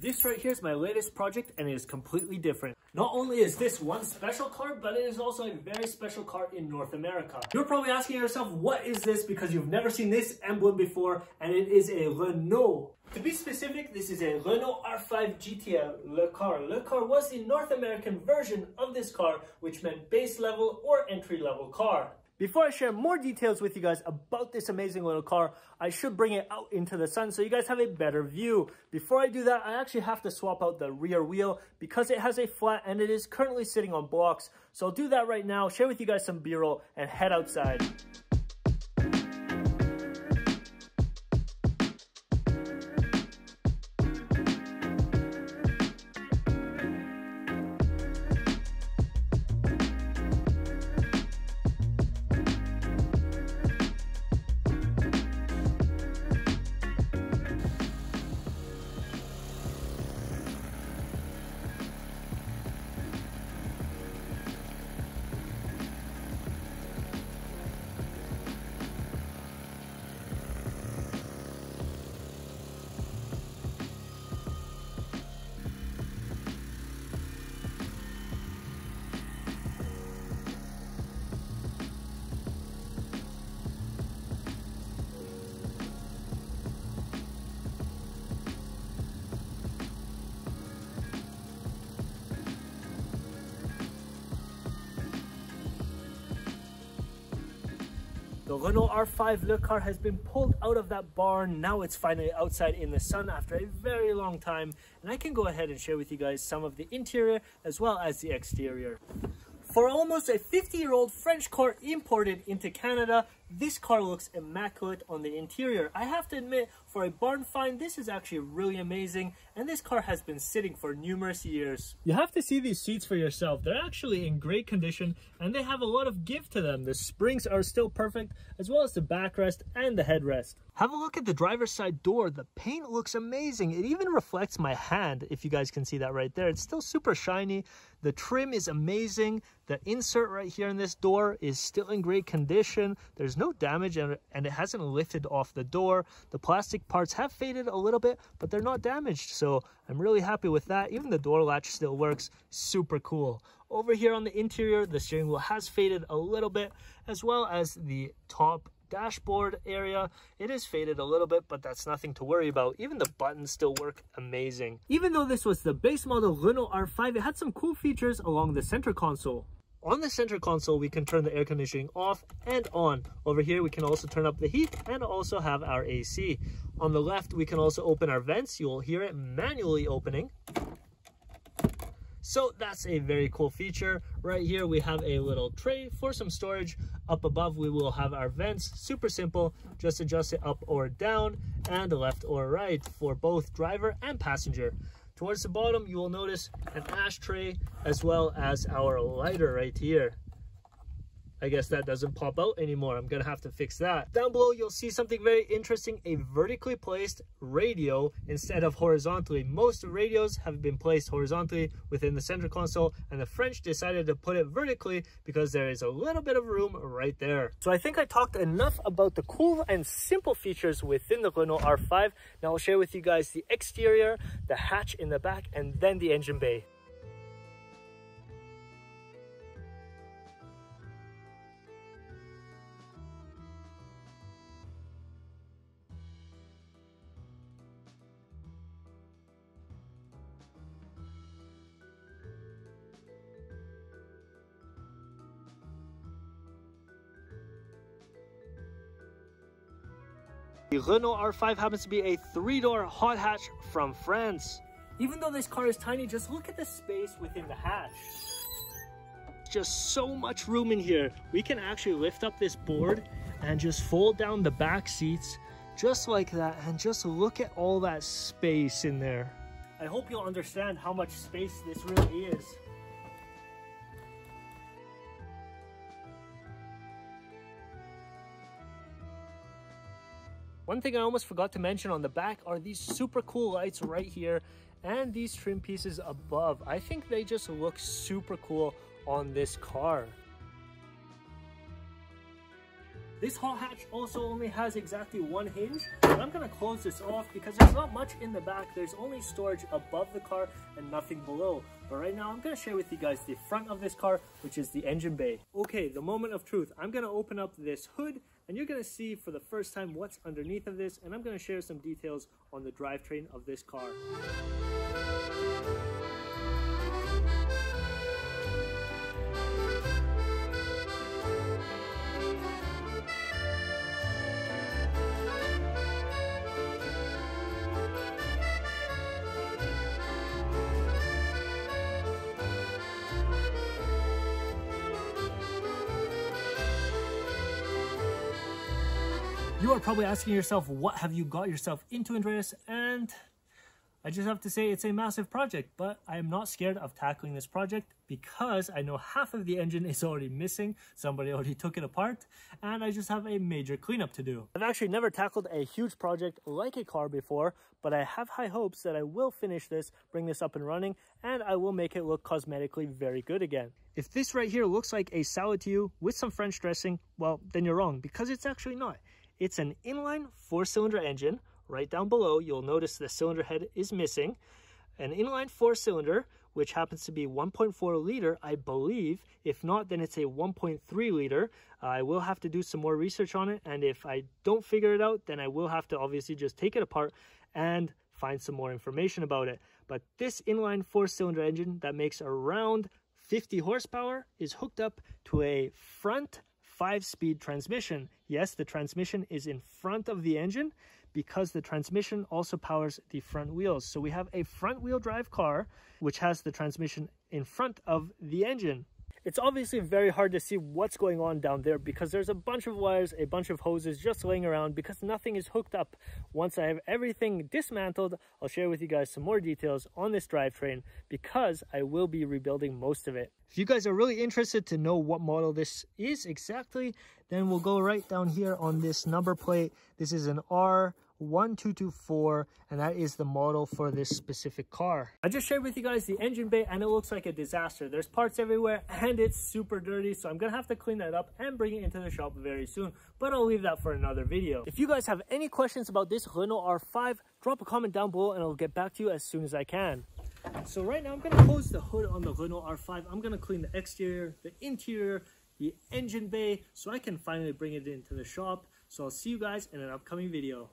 This right here is my latest project and it is completely different. Not only is this one special car, but it is also a very special car in North America. You're probably asking yourself, what is this? Because you've never seen this emblem before, and it is a Renault. To be specific, this is a Renault R5 GTL Le Car. Le Car was the North American version of this car, which meant base level or entry level car. Before I share more details with you guys about this amazing little car, I should bring it out into the sun so you guys have a better view. Before I do that, I actually have to swap out the rear wheel because it has a flat and it is currently sitting on blocks. So I'll do that right now, share with you guys some B-roll, and head outside. The Renault R5 Le Car has been pulled out of that barn. Now it's finally outside in the sun after a very long time. And I can go ahead and share with you guys some of the interior as well as the exterior. For almost a 50-year-old French car imported into Canada, this car looks immaculate on the interior. I have to admit, for a barn find, this is actually really amazing, and this car has been sitting for numerous years. You have to see these seats for yourself. They're actually in great condition, and they have a lot of give to them. The springs are still perfect, as well as the backrest and the headrest. Have a look at the driver's side door. The paint looks amazing. It even reflects my hand, if you guys can see that right there. It's still super shiny. The trim is amazing. The insert right here in this door is still in great condition. There's no damage, and it hasn't lifted off the door. The plastic parts have faded a little bit, but they're not damaged, so I'm really happy with that. Even the door latch still works. Super cool. Over here on the interior, the steering wheel has faded a little bit, as well as the top dashboard area. It is faded a little bit, but that's nothing to worry about. Even the buttons still work amazing. Even though this was the base model Renault R5, it had some cool features along the center console. On the center console, we can turn the air conditioning off and on. Over here, we can also turn up the heat and also have our AC. On the left, we can also open our vents. You'll hear it manually opening. So that's a very cool feature. Right here, we have a little tray for some storage. Up above, we will have our vents. Super simple, just adjust it up or down and left or right for both driver and passenger. Towards the bottom, you will notice an ashtray as well as our lighter right here. I guess that doesn't pop out anymore. I'm gonna have to fix that. Down below, you'll see something very interesting, a vertically placed radio instead of horizontally. Most radios have been placed horizontally within the center console, and the French decided to put it vertically because there is a little bit of room right there. So I think I talked enough about the cool and simple features within the Renault R5. Now I'll share with you guys the exterior, the hatch in the back, and then the engine bay. The Renault R5 happens to be a 3-door hot hatch from France. Even though this car is tiny, just look at the space within the hatch. Just so much room in here. We can actually lift up this board and just fold down the back seats just like that, and just look at all that space in there. I hope you'll understand how much space this really is. One thing I almost forgot to mention on the back are these super cool lights right here and these trim pieces above. I think they just look super cool on this car. This hot hatch also only has exactly one hinge, but I'm going to close this off because there's not much in the back. There's only storage above the car and nothing below. But right now I'm going to share with you guys the front of this car, which is the engine bay. Okay, the moment of truth. I'm going to open up this hood and you're going to see for the first time what's underneath of this, and I'm going to share some details on the drivetrain of this car. You are probably asking yourself, what have you got yourself into, Andreas? And I just have to say it's a massive project, but I am not scared of tackling this project because I know half of the engine is already missing. Somebody already took it apart and I just have a major cleanup to do. I've actually never tackled a huge project like a car before, but I have high hopes that I will finish this, bring this up and running, and I will make it look cosmetically very good again. If this right here looks like a salad to you with some French dressing, well, then you're wrong, because it's actually not. It's an inline four-cylinder engine. Right down below, you'll notice the cylinder head is missing. An inline four-cylinder, which happens to be 1.4 liter, I believe. If not, then it's a 1.3 liter. I will have to do some more research on it, and if I don't figure it out, then I will have to obviously just take it apart and find some more information about it. But this inline four-cylinder engine that makes around 50 horsepower is hooked up to a front 5-speed transmission. Yes, the transmission is in front of the engine because the transmission also powers the front wheels. So we have a front wheel drive car which has the transmission in front of the engine. It's obviously very hard to see what's going on down there because there's a bunch of wires, a bunch of hoses just laying around because nothing is hooked up. Once I have everything dismantled, I'll share with you guys some more details on this drivetrain because I will be rebuilding most of it. If you guys are really interested to know what model this is exactly, then we'll go right down here on this number plate. This is an R1224, and that is the model for this specific car. I just shared with you guys the engine bay and it looks like a disaster. There's parts everywhere and it's super dirty, so I'm gonna have to clean that up and bring it into the shop very soon, but I'll leave that for another video. If you guys have any questions about this Renault R5, drop a comment down below and I'll get back to you as soon as I can. So right now I'm gonna close the hood on the Renault R5. I'm gonna clean the exterior, the interior, the engine bay, so I can finally bring it into the shop. So I'll see you guys in an upcoming video.